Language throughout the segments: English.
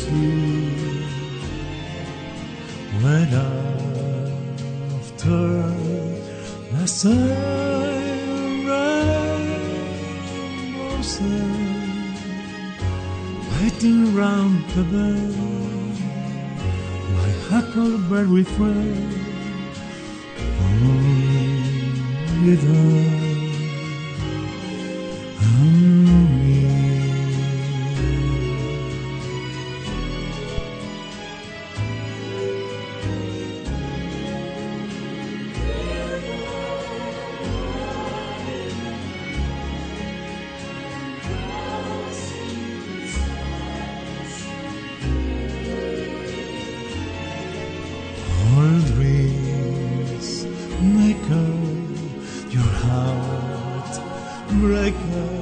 see when after the sun rises, waiting round the bend, my huckleberry friend, only thou. Breaker,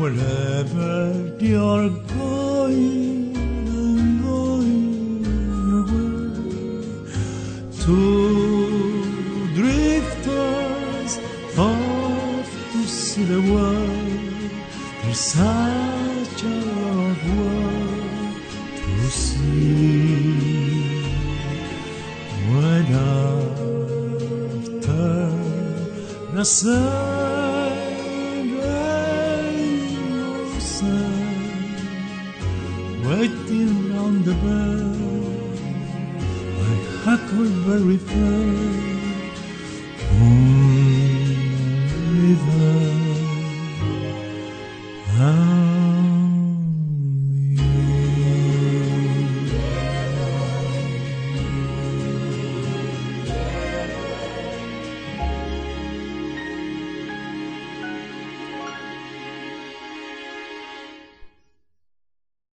wherever you're going, I'm going away. Two drifters off to see the world. There's such a lot of world to see. When after the sun, waiting round the bend, my huckleberry friend.